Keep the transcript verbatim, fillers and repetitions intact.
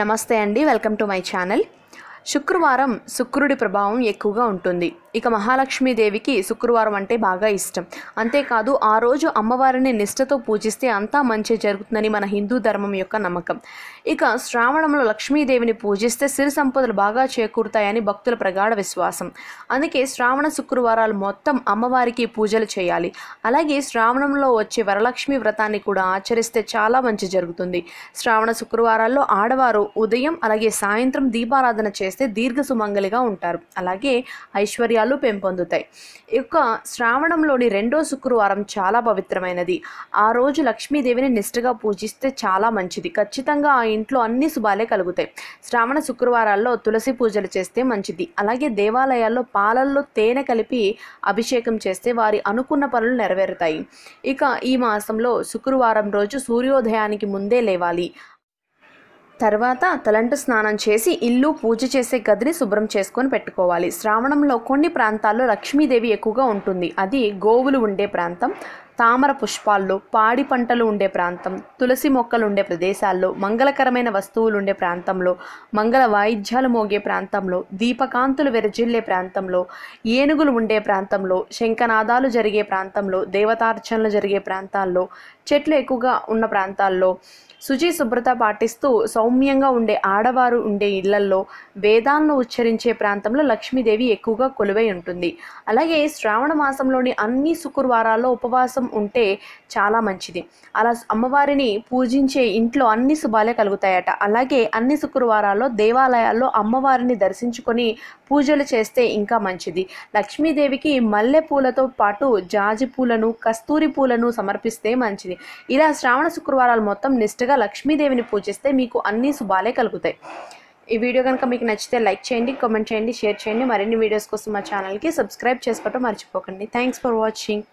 నమస్తే అండి, welcome to my channel. శుక్రవారం శుక్రుడి ప్రభావం ఎక్కువగా ఉంటుంది. ఇక మహాలక్ష్మీదేవికి శుక్రవారం అంటే బాగా ఇష్టం. అంతేకాదు ఆ రోజు అమ్మవారిని నిష్ఠతో పూజిస్తే అంతా మంచి జరుగుతుందని మన హిందూ ధర్మం యొక్క నమ్మకం. ఇక శ్రావణంలో లక్ష్మీదేవిని పూజిస్తే సిరి సంపదలు బాగా చేకూరుతాయని భక్తుల ప్రగాఢ విశ్వాసం. అందుకే శ్రావణ శుక్రవారాలు మొత్తం అమ్మవారికి పూజలు చేయాలి. అలాగే శ్రావణంలో వచ్చే వరలక్ష్మి వ్రతాన్ని కూడా ఆచరిస్తే చాలా మంచి జరుగుతుంది. శ్రావణ శుక్రవారాల్లో ఆడవారు ఉదయం అలాగే సాయంత్రం దీపారాధన చేస్తే దీర్ఘ సుమంగలిగా ఉంటారు. అలాగే ఐశ్వర్య పెంపొందుతాయి. ఇక శ్రావణంలోని రెండో శుక్రవారం చాలా పవిత్రమైనది. ఆ రోజు లక్ష్మీదేవిని నిష్ఠగా పూజిస్తే చాలా మంచిది. ఖచ్చితంగా ఆ ఇంట్లో అన్ని శుభాలే కలుగుతాయి. శ్రావణ శుక్రవారాల్లో తులసి పూజలు చేస్తే మంచిది. అలాగే దేవాలయాల్లో పాలల్లో తేనె కలిపి అభిషేకం చేస్తే వారి అనుకున్న పనులు నెరవేరుతాయి. ఇక ఈ మాసంలో శుక్రవారం రోజు సూర్యోదయానికి ముందే లేవాలి. తర్వాత తలంటు స్నానం చేసి ఇల్లు పూజ చేసే గదిని శుభ్రం చేసుకొని పెట్టుకోవాలి. శ్రావణంలో కొన్ని ప్రాంతాల్లో లక్ష్మీదేవి ఎక్కువగా ఉంటుంది. అది గోవులు ఉండే ప్రాంతం, తామర పుష్పాల్లో, పాడి పంటలు ఉండే ప్రాంతం, తులసి మొక్కలు ఉండే ప్రదేశాల్లో, మంగళకరమైన వస్తువులు ఉండే ప్రాంతంలో, మంగళ వాయిద్యాలు మోగే ప్రాంతంలో, దీపకాంతులు వెరజిల్లే ప్రాంతంలో, ఏనుగులు ఉండే ప్రాంతంలో, శంఖనాదాలు జరిగే ప్రాంతంలో, దేవతార్చనలు జరిగే ప్రాంతాల్లో, చెట్లు ఎక్కువగా ఉన్న ప్రాంతాల్లో, శుచి శుభ్రత పాటిస్తూ సౌమ్యంగా ఉండే ఆడవారు ఉండే ఇళ్లల్లో, వేదాలను ఉచ్చరించే ప్రాంతంలో లక్ష్మీదేవి ఎక్కువగా కొలువై ఉంటుంది. అలాగే శ్రావణ మాసంలోని అన్ని శుక్రవారాల్లో ఉపవాసం ఉంటే చాలా మంచిది. అలా అమ్మవారిని పూజించే ఇంట్లో అన్ని శుభాలే కలుగుతాయట. అలాగే అన్ని శుక్రవారాల్లో దేవాలయాల్లో అమ్మవారిని దర్శించుకొని పూజలు చేస్తే ఇంకా మంచిది. లక్ష్మీదేవికి మల్లె పూలతో పాటు జాజి పూలను, కస్తూరి పూలను సమర్పిస్తే మంచిది. ఇలా శ్రావణ శుక్రవారాలు మొత్తం నిష్ఠగా లక్ష్మీదేవిని పూజిస్తే మీకు అన్ని శుభాలే కలుగుతాయి. ఈ వీడియో కనుక మీకు నచ్చితే లైక్ చేయండి, కామెంట్ చేయండి, షేర్ చేయండి. మరిన్ని వీడియోస్ కోసం మా ఛానల్కి సబ్స్క్రైబ్ చేసుకోవటం మర్చిపోకండి. Thanks for watching.